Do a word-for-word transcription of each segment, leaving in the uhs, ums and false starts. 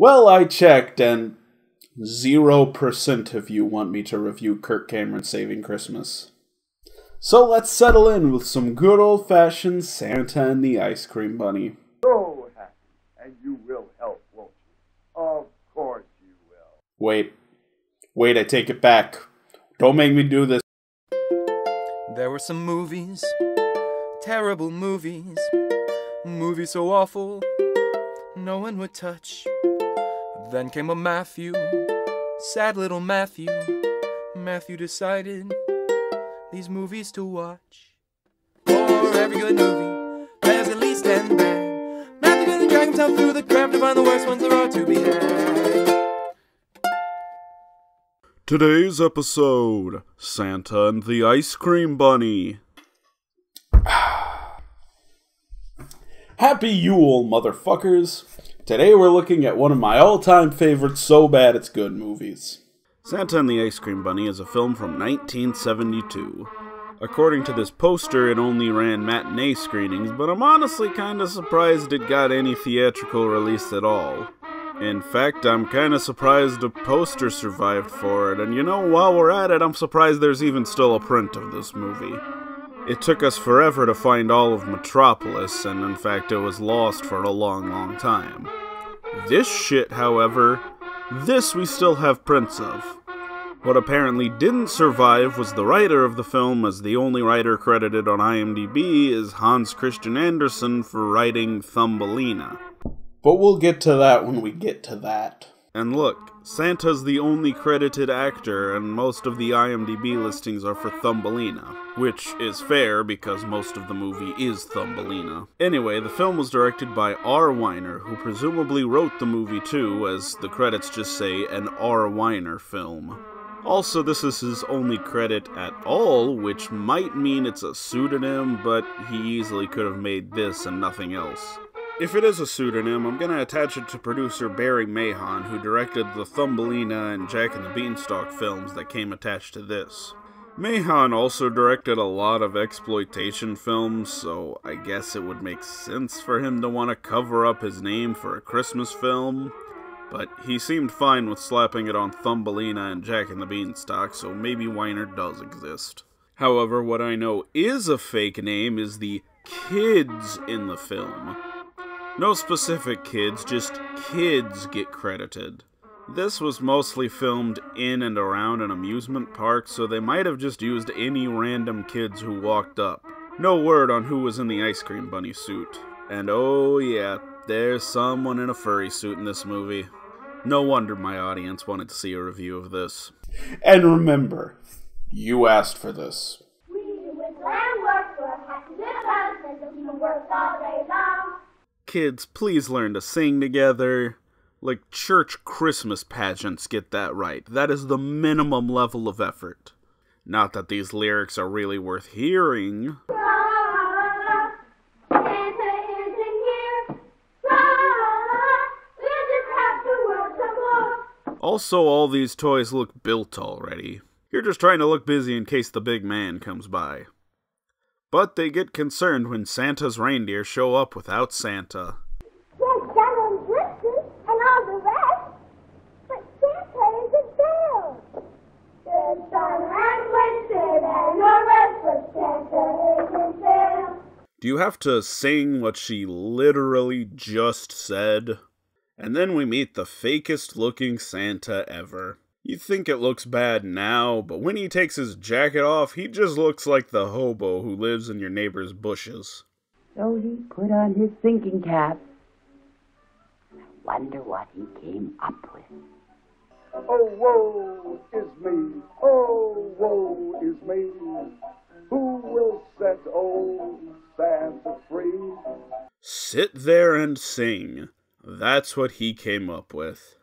Well, I checked, and zero percent of you want me to review Kirk Cameron's Saving Christmas. So let's settle in with some good old-fashioned Santa and the Ice Cream Bunny. So happy, and you will help, won't you? Of course you will. Wait. Wait, I take it back. Don't make me do this. There were some movies, terrible movies, movies so awful, no one would touch. Then came a Matthew, sad little Matthew. Matthew decided these movies to watch. For every good movie, there's at least ten bad. Matthew didn't drag himself through the crap to find the worst ones there are to be had. Today's episode, Santa and the Ice Cream Bunny. Happy Yule, motherfuckers. Today we're looking at one of my all-time favorite so bad it's good movies. Santa and the Ice Cream Bunny is a film from nineteen seventy-two. According to this poster, it only ran matinee screenings, but I'm honestly kinda surprised it got any theatrical release at all. In fact, I'm kinda surprised a poster survived for it, and you know, while we're at it, I'm surprised there's even still a print of this movie. It took us forever to find all of Metropolis, and in fact, it was lost for a long, long time. This shit, however, this we still have prints of. What apparently didn't survive was the writer of the film, as the only writer credited on I M D B is Hans Christian Andersen for writing Thumbelina. But we'll get to that when we get to that. And look, Santa's the only credited actor, and most of the I M D B listings are for Thumbelina. Which is fair, because most of the movie is Thumbelina. Anyway, the film was directed by R. Weiner, who presumably wrote the movie too, as the credits just say, an R. Weiner film. Also, this is his only credit at all, which might mean it's a pseudonym, but he easily could have made this and nothing else. If it is a pseudonym, I'm gonna attach it to producer Barry Mahon, who directed the Thumbelina and Jack and the Beanstalk films that came attached to this. Mahon also directed a lot of exploitation films, so I guess it would make sense for him to want to cover up his name for a Christmas film, but he seemed fine with slapping it on Thumbelina and Jack and the Beanstalk, so maybe Weiner does exist. However, what I know is a fake name is the kids in the film. No specific kids, just kids get credited. This was mostly filmed in and around an amusement park, so they might have just used any random kids who walked up. No word on who was in the ice cream bunny suit. And oh yeah, there's someone in a furry suit in this movie. No wonder my audience wanted to see a review of this. And remember, you asked for this. We with land work for a happy little and we worked all day long. Kids, please learn to sing together. Like, church Christmas pageants get that right. That is the minimum level of effort. Not that these lyrics are really worth hearing. Also, all these toys look built already. You're just trying to look busy in case the big man comes by. But they get concerned when Santa's reindeer show up without Santa. Yes, Santa and Blitzen and all the rest, but Santa isn't there. There's some language and no rest, but Santa isn't there. Do you have to sing what she literally just said? And then we meet the fakest looking Santa ever. You think it looks bad now, but when he takes his jacket off, he just looks like the hobo who lives in your neighbor's bushes. So he put on his thinking cap. I wonder what he came up with. Oh, woe is me. Oh, woe is me. Who will set old Santa free? Sit there and sing. That's what he came up with.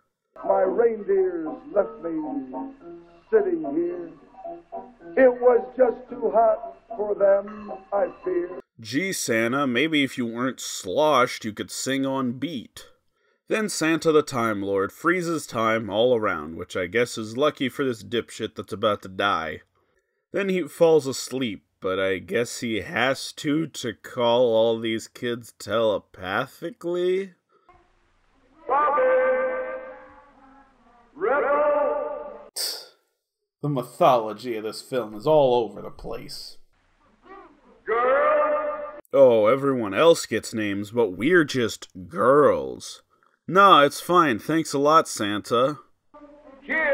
My reindeers left me sitting here. It was just too hot for them, I fear. Gee, Santa, maybe if you weren't sloshed, you could sing on beat. Then Santa the Time Lord freezes time all around, which I guess is lucky for this dipshit that's about to die. Then he falls asleep, but I guess he has to to call all these kids telepathically? Bobby! The mythology of this film is all over the place. Girls! Oh, everyone else gets names, but we're just girls. Nah, it's fine. Thanks a lot, Santa. Kid!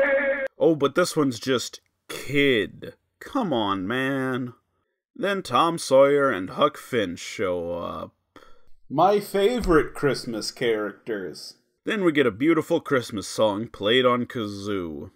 Oh, but this one's just kid. Come on, man. Then Tom Sawyer and Huck Finn show up. My favorite Christmas characters. Then we get a beautiful Christmas song played on kazoo.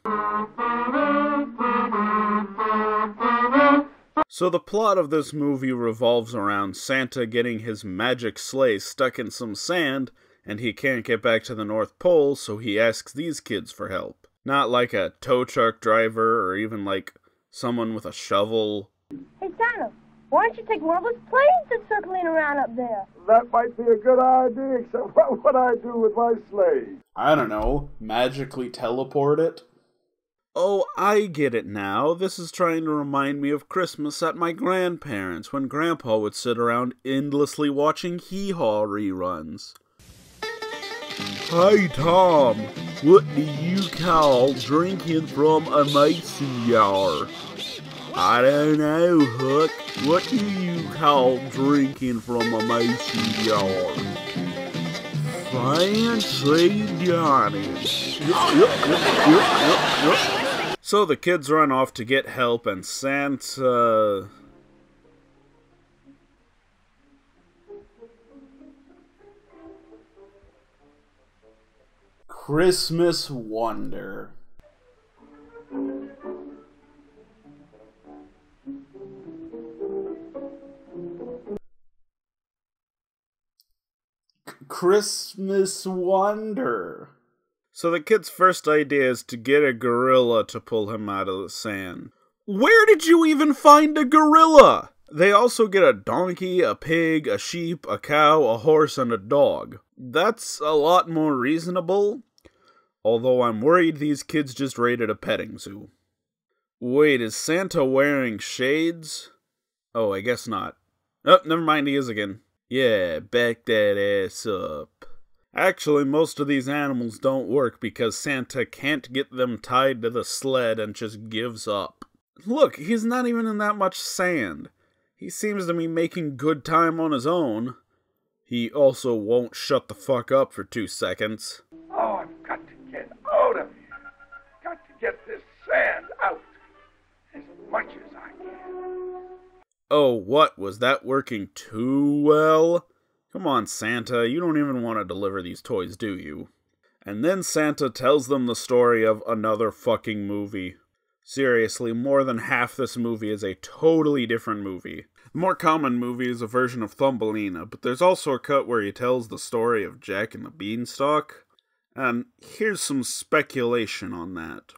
So the plot of this movie revolves around Santa getting his magic sleigh stuck in some sand, and he can't get back to the North Pole, so he asks these kids for help. Not like a tow truck driver, or even like someone with a shovel. Hey Santa, why don't you take one of those planes that's circling around up there? That might be a good idea, except what would I do with my sleigh? I don't know, magically teleport it? Oh, I get it now. This is trying to remind me of Christmas at my grandparents', when Grandpa would sit around endlessly watching Hee Haw reruns. Hey Tom, what do you call drinking from a mason jar? I don't know, Huck. What do you call drinking from a mason jar? Fancy Johnny. So the kids run off to get help, and Santa... Christmas Wonder. C- Christmas Wonder. So the kid's first idea is to get a gorilla to pull him out of the sand. Where did you even find a gorilla? They also get a donkey, a pig, a sheep, a cow, a horse, and a dog. That's a lot more reasonable. Although I'm worried these kids just raided a petting zoo. Wait, is Santa wearing shades? Oh, I guess not. Oh, never mind, he is again. Yeah, back that ass up. Actually, most of these animals don't work because Santa can't get them tied to the sled and just gives up. Look, he's not even in that much sand. He seems to be making good time on his own. He also won't shut the fuck up for two seconds. Oh, I've got to get out of here. I've got to get this sand out as much as I can. Oh, what? Was that working too well? Come on, Santa. You don't even want to deliver these toys, do you? And then Santa tells them the story of another fucking movie. Seriously, more than half this movie is a totally different movie. The more common movie is a version of Thumbelina, but there's also a cut where he tells the story of Jack and the Beanstalk. And here's some speculation on that.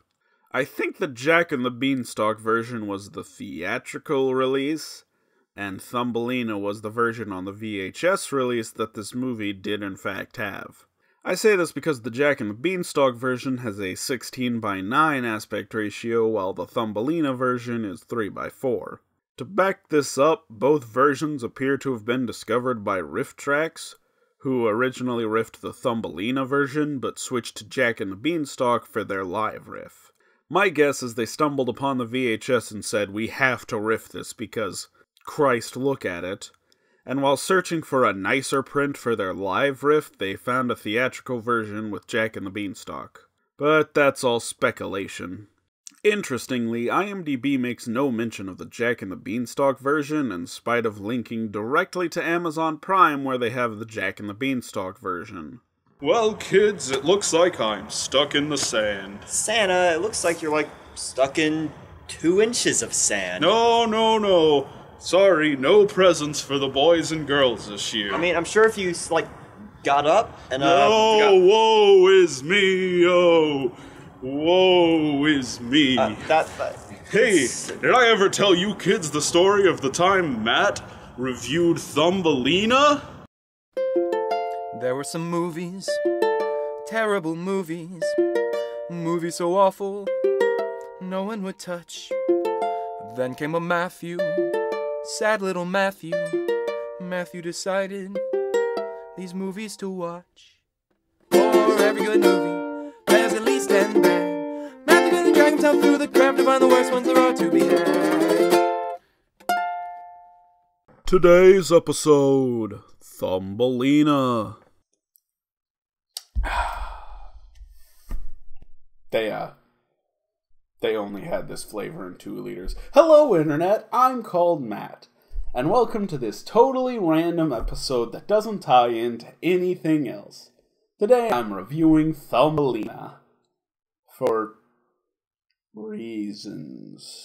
I think the Jack and the Beanstalk version was the theatrical release, and Thumbelina was the version on the V H S release that this movie did in fact have. I say this because the Jack and the Beanstalk version has a sixteen by nine aspect ratio, while the Thumbelina version is three by four. To back this up, both versions appear to have been discovered by RiffTrax, who originally riffed the Thumbelina version, but switched to Jack and the Beanstalk for their live riff. My guess is they stumbled upon the V H S and said, we have to riff this because, Christ, look at it. And while searching for a nicer print for their live riff, they found a theatrical version with Jack and the Beanstalk. But that's all speculation. Interestingly, IMDb makes no mention of the Jack and the Beanstalk version, in spite of linking directly to Amazon Prime where they have the Jack and the Beanstalk version. Well, kids, it looks like I'm stuck in the sand. Santa, it looks like you're, like, stuck in two inches of sand. No, no, no. Sorry, no presents for the boys and girls this year. I mean, I'm sure if you, like, got up and, uh... No, got... woe is me, oh, woe is me. Uh, that, uh, hey, it's... did I ever tell you kids the story of the time Matt reviewed Thumbelina? There were some movies, terrible movies, movies so awful, no one would touch. Then came a Matthew. Sad little Matthew, Matthew decided these movies to watch. For every good movie, there's at least ten bad. Matthew and the Dragon yourself through the crap to find the worst ones there are to be had. Today's episode, Thumbelina. They, uh, they only had this flavor in two liters. Hello, Internet. I'm called Matt, and welcome to this totally random episode that doesn't tie into anything else. Today I'm reviewing Thumbelina. For reasons.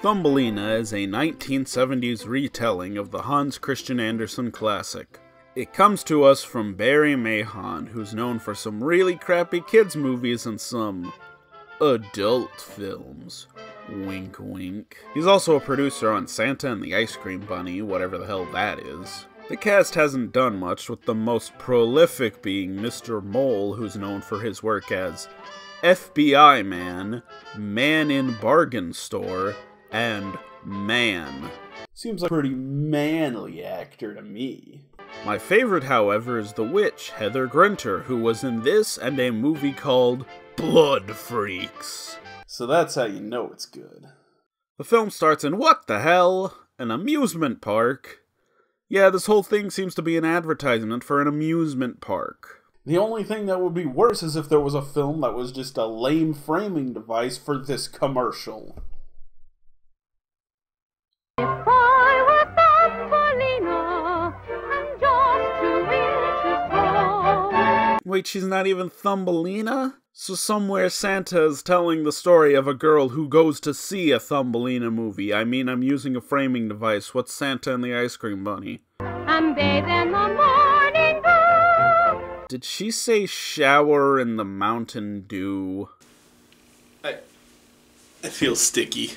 Thumbelina is a nineteen seventies retelling of the Hans Christian Andersen classic. It comes to us from Barry Mahon, who's known for some really crappy kids movies and some adult films. Wink wink. He's also a producer on Santa and the Ice Cream Bunny, whatever the hell that is. The cast hasn't done much, with the most prolific being Mister Mole, who's known for his work as F B I Man, Man in Bargain Store, and Man. Seems like a pretty manly actor to me. My favorite, however, is the witch, Heather Grunter, who was in this and a movie called Blood Freaks. So that's how you know it's good. The film starts in what the hell? An amusement park. Yeah, this whole thing seems to be an advertisement for an amusement park. The only thing that would be worse is if there was a film that was just a lame framing device for this commercial. Wait, she's not even Thumbelina? So somewhere Santa is telling the story of a girl who goes to see a Thumbelina movie. I mean, I'm using a framing device. What's Santa and the Ice Cream Bunny? I'm bathed in the morning dew. Did she say shower in the mountain dew? I... I feel sticky.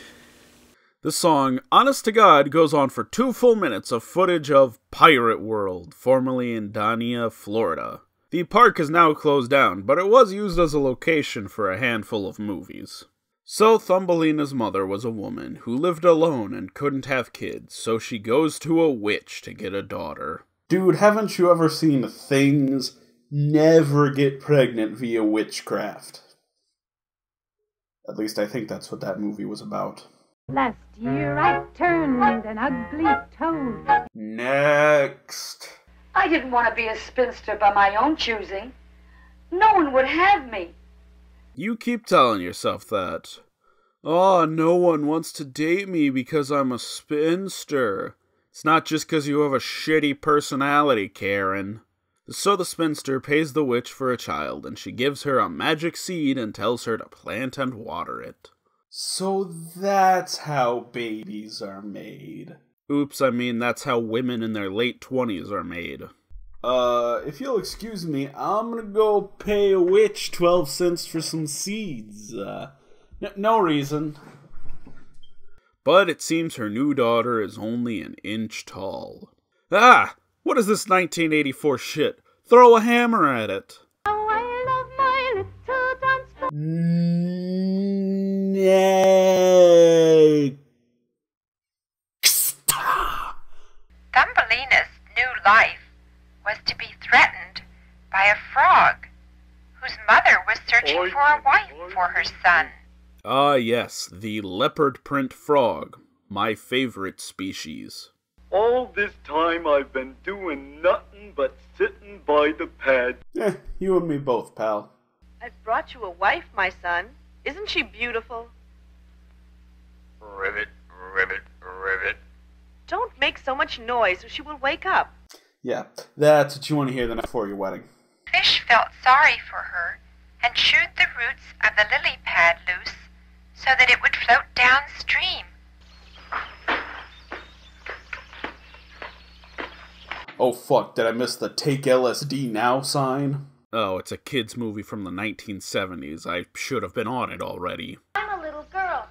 The song, honest to God, goes on for two full minutes of footage of Pirate World, formerly in Dania, Florida. The park is now closed down, but it was used as a location for a handful of movies. So Thumbelina's mother was a woman who lived alone and couldn't have kids, so she goes to a witch to get a daughter. Dude, haven't you ever seen things never get pregnant via witchcraft? At least I think that's what that movie was about. Last year I turned an ugly toad. Next. I didn't want to be a spinster by my own choosing. No one would have me. You keep telling yourself that. Oh, no one wants to date me because I'm a spinster. It's not just because you have a shitty personality, Karen. So the spinster pays the witch for a child, and she gives her a magic seed and tells her to plant and water it. So that's how babies are made. Oops, I mean, that's how women in their late twenties are made. Uh, if you'll excuse me, I'm gonna go pay a witch twelve cents for some seeds. Uh, n no reason. But it seems her new daughter is only an inch tall. Ah! What is this nineteen eighty-four shit? Throw a hammer at it! Oh, I love my little dance. Thumbelina's new life was to be threatened by a frog, whose mother was searching for a wife for her son. Ah yes, the leopard print frog, my favorite species. All this time I've been doing nothing but sitting by the pad. Eh, you and me both, pal. I've brought you a wife, my son. Isn't she beautiful? Ribbit, ribbit, ribbit. Don't make so much noise or she will wake up. Yeah, that's what you want to hear the night before your wedding. Fish felt sorry for her and chewed the roots of the lily pad loose so that it would float downstream. Oh fuck, did I miss the take L S D now sign? Oh, it's a kids movie from the nineteen seventies. I should have been on it already. I'm a little girl.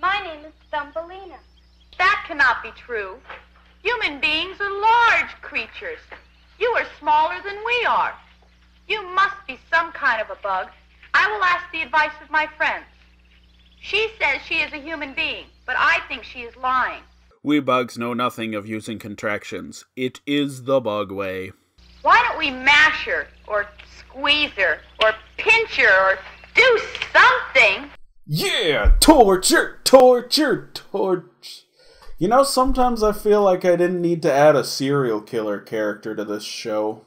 My name is Thumbelina. That cannot be true. Human beings are large creatures. You are smaller than we are. You must be some kind of a bug. I will ask the advice of my friends. She says she is a human being, but I think she is lying. We bugs know nothing of using contractions. It is the bug way. Why don't we mash her, or squeeze her, or pinch her, or do something? Yeah, torture, torture, torture. You know, sometimes I feel like I didn't need to add a serial killer character to this show.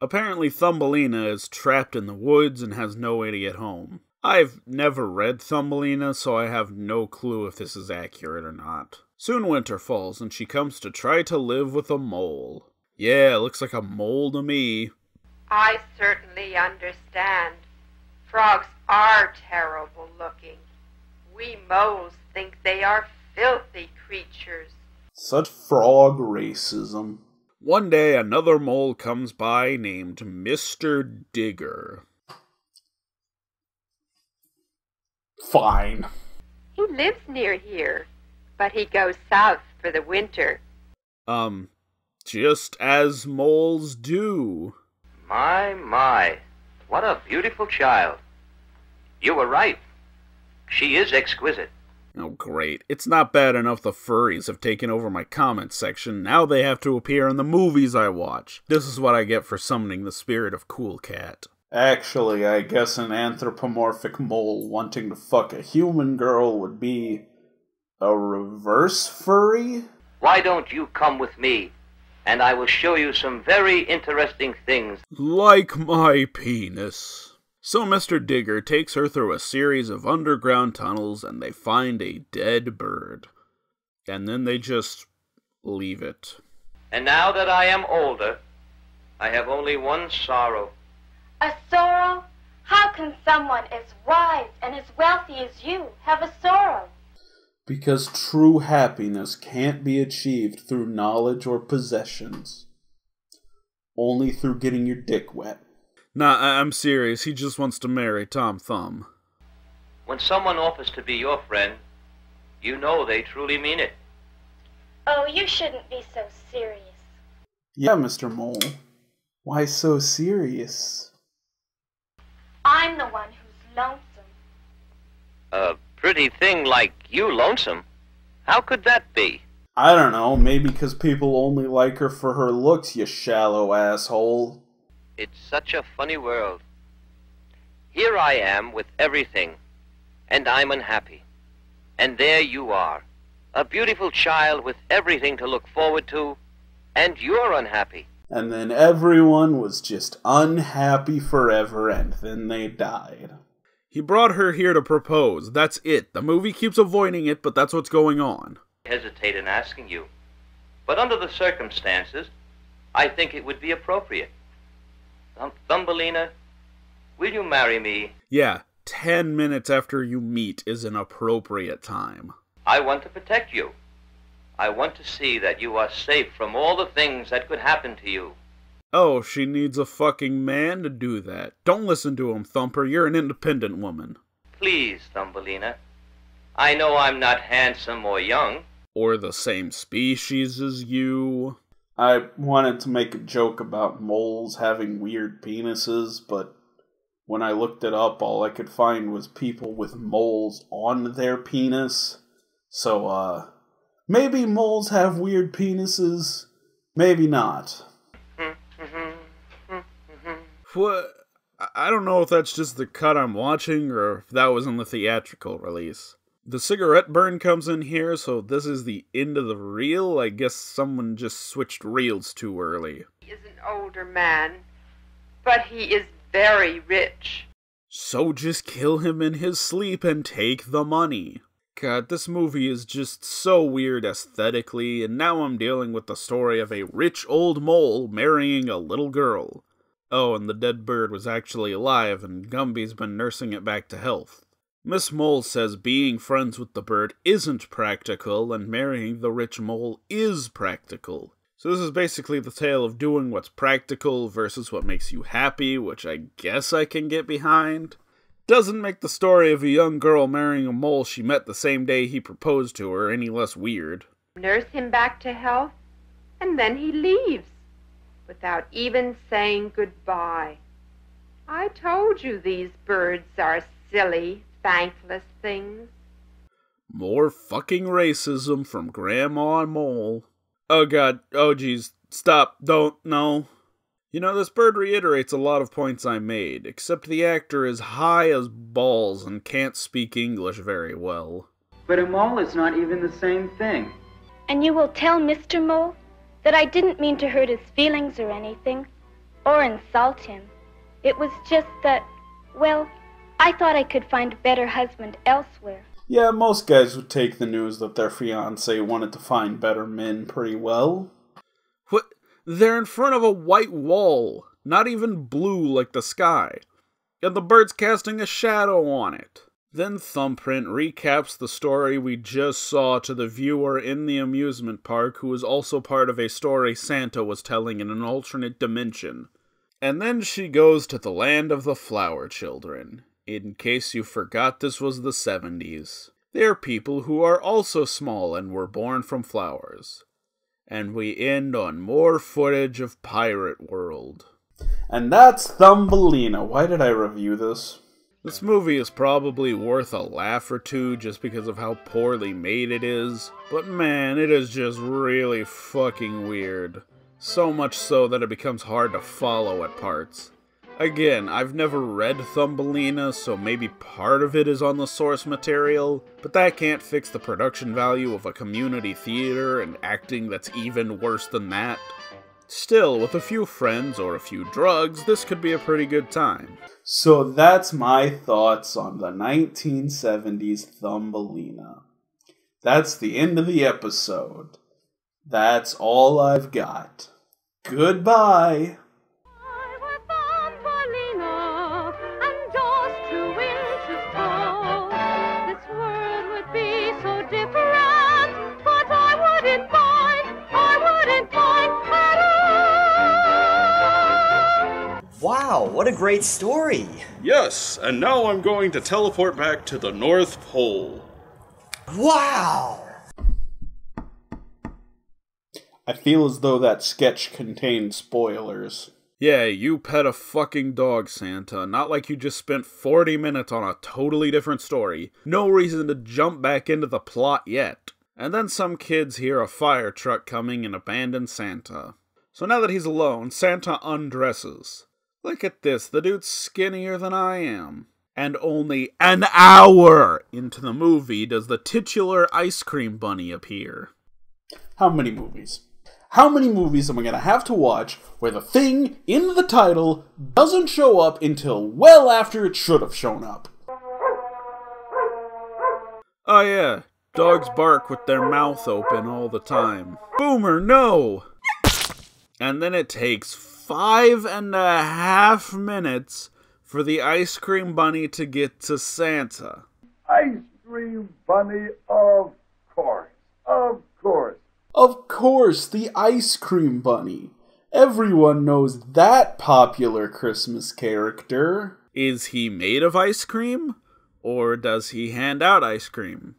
Apparently Thumbelina is trapped in the woods and has no way to get home. I've never read Thumbelina, so I have no clue if this is accurate or not. Soon winter falls, and she comes to try to live with a mole. Yeah, looks like a mole to me. I certainly understand. Frogs are terrible looking. We moles think they are filthy creatures. Such frog racism. One day, another mole comes by named Mister Digger. Fine. He lives near here, but he goes south for the winter. Um, just as moles do. My, my, what a beautiful child. You were right. She is exquisite. Oh, great. It's not bad enough the furries have taken over my comments section. Now they have to appear in the movies I watch. This is what I get for summoning the spirit of Cool Cat. Actually, I guess an anthropomorphic mole wanting to fuck a human girl would be a reverse furry? Why don't you come with me, and I will show you some very interesting things. Like my penis. So Mister Digger takes her through a series of underground tunnels, and they find a dead bird. And then they just leave it. And now that I am older, I have only one sorrow. A sorrow? How can someone as wise and as wealthy as you have a sorrow? Because true happiness can't be achieved through knowledge or possessions. Only through getting your dick wet. Nah, I I'm serious. He just wants to marry Tom Thumb. When someone offers to be your friend, you know they truly mean it. Oh, you shouldn't be so serious. Yeah, Mister Mole. Why so serious? I'm the one who's lonesome. A pretty thing like you lonesome? How could that be? I don't know, maybe because people only like her for her looks, you shallow asshole. It's such a funny world. Here I am with everything, and I'm unhappy. And there you are, a beautiful child with everything to look forward to, and you're unhappy. And then everyone was just unhappy forever, and then they died. He brought her here to propose. That's it. The movie keeps avoiding it, but that's what's going on. I hesitate in asking you, but under the circumstances, I think it would be appropriate. Thumbelina, will you marry me? Yeah, ten minutes after you meet is an appropriate time. I want to protect you. I want to see that you are safe from all the things that could happen to you. Oh, she needs a fucking man to do that. Don't listen to him, Thumper. You're an independent woman. Please, Thumbelina. I know I'm not handsome or young. Or the same species as you. I wanted to make a joke about moles having weird penises, but when I looked it up, all I could find was people with moles on their penis. So, uh... maybe moles have weird penises. Maybe not. What? I don't know if that's just the cut I'm watching or if that was in the theatrical release. The cigarette burn comes in here, so this is the end of the reel. I guess someone just switched reels too early. He is an older man, but he is very rich. So just kill him in his sleep and take the money. God, this movie is just so weird aesthetically, and now I'm dealing with the story of a rich old mole marrying a little girl. Oh, and the dead bird was actually alive, and Gumby's been nursing it back to health. Miss Mole says being friends with the bird isn't practical, and marrying the rich mole is practical. So this is basically the tale of doing what's practical versus what makes you happy, which I guess I can get behind. Doesn't make the story of a young girl marrying a mole she met the same day he proposed to her any less weird. Nurse him back to health, and then he leaves, without even saying goodbye. I told you these birds are silly, thankless things. More fucking racism from Grandma Mole. Oh god, oh geez, stop, don't, no. You know, this bird reiterates a lot of points I made, except the actor is high as balls and can't speak English very well. But a mole is not even the same thing. And you will tell Mister Mole that I didn't mean to hurt his feelings or anything, or insult him. It was just that, well, I thought I could find a better husband elsewhere. Yeah, most guys would take the news that their fiancé wanted to find better men pretty well. What? They're in front of a white wall, not even blue like the sky, and the bird's casting a shadow on it. Then Thumbprint recaps the story we just saw to the viewer in the amusement park, who is also part of a story Santa was telling in an alternate dimension. And then she goes to the land of the flower children. In case you forgot, this was the seventies. They're people who are also small and were born from flowers. And we end on more footage of Pirate World. And that's Thumbelina. Why did I review this? This movie is probably worth a laugh or two just because of how poorly made it is, but man, it is just really fucking weird. So much so that it becomes hard to follow at parts. Again, I've never read Thumbelina, so maybe part of it is on the source material, but that can't fix the production value of a community theater and acting that's even worse than that. Still, with a few friends or a few drugs, this could be a pretty good time. So that's my thoughts on the nineteen seventies Thumbelina. That's the end of the episode. That's all I've got. Goodbye! Wow, what a great story! Yes, and now I'm going to teleport back to the North Pole. Wow! I feel as though that sketch contained spoilers. Yeah, you pet a fucking dog, Santa. Not like you just spent forty minutes on a totally different story. No reason to jump back into the plot yet. And then some kids hear a fire truck coming and abandon Santa. So now that he's alone, Santa undresses. Look at this, the dude's skinnier than I am. And only an hour into the movie does the titular Ice Cream Bunny appear. How many movies? How many movies am I gonna have to watch where the thing in the title doesn't show up until well after it should have shown up? Oh yeah, dogs bark with their mouth open all the time. Boomer, no! And then it takes Five and a half minutes for the Ice Cream Bunny to get to Santa. Ice Cream Bunny, of course, of course. Of course, the Ice Cream Bunny. Everyone knows that popular Christmas character. Is he made of ice cream? Or does he hand out ice cream?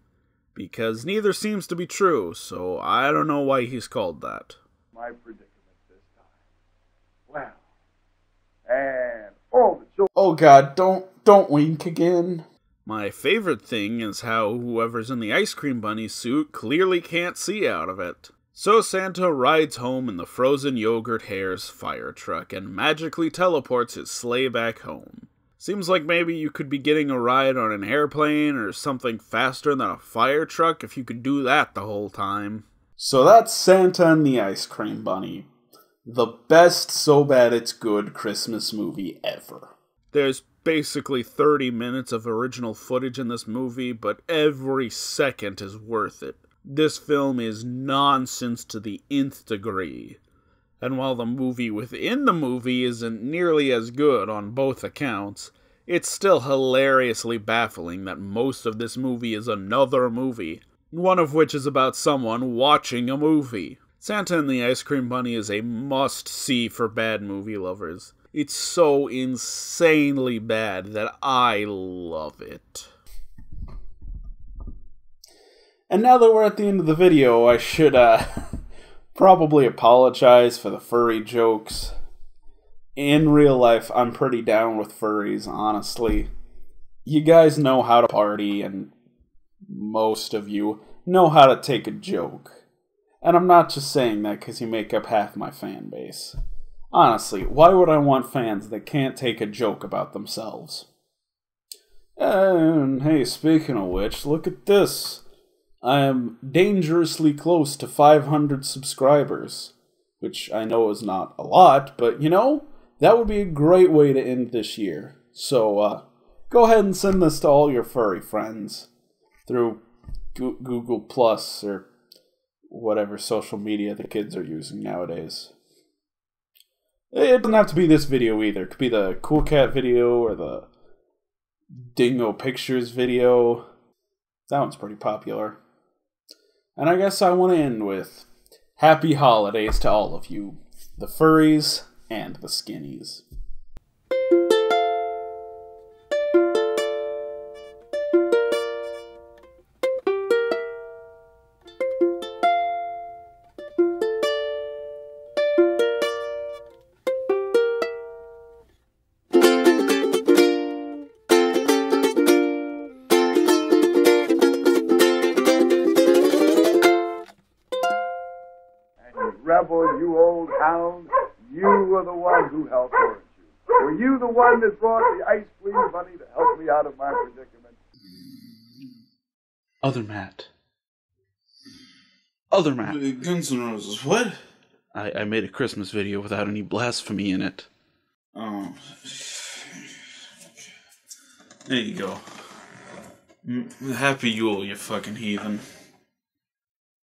Because neither seems to be true, so I don't know why he's called that. My prediction. Wow. And all the children. Oh god, don't, don't wink again. My favorite thing is how whoever's in the Ice Cream Bunny suit clearly can't see out of it. So Santa rides home in the frozen yogurt hare's fire truck and magically teleports his sleigh back home. Seems like maybe you could be getting a ride on an airplane or something faster than a fire truck if you could do that the whole time. So that's Santa and the Ice Cream Bunny. The best so bad it's good Christmas movie ever. There's basically thirty minutes of original footage in this movie, but every second is worth it. This film is nonsense to the nth degree. And while the movie within the movie isn't nearly as good on both accounts, it's still hilariously baffling that most of this movie is another movie, one of which is about someone watching a movie. Santa and the Ice Cream Bunny is a must-see for bad movie lovers. It's so insanely bad that I love it. And now that we're at the end of the video, I should uh, probably apologize for the furry jokes. In real life, I'm pretty down with furries, honestly. You guys know how to party, and most of you know how to take a joke. And I'm not just saying that because you make up half my fan base. Honestly, why would I want fans that can't take a joke about themselves? And hey, speaking of which, look at this. I am dangerously close to five hundred subscribers, which I know is not a lot, but you know, that would be a great way to end this year. So uh, go ahead and send this to all your furry friends through Go Google Plus or whatever social media the kids are using nowadays. It doesn't have to be this video either. It could be the Cool Cat video or the Dingo Pictures video. That one's pretty popular. And I guess I want to end with happy holidays to all of you, the furries and the skinnies. Rebel, you old hound, you were the one who helped, weren't you? Were you the one that brought the ice cream bunny to help me out of my predicament? Other Matt. Other Matt. Uh, Guns N' Roses, what? I, I made a Christmas video without any blasphemy in it. Oh. There you go. Happy Yule, you fucking heathen.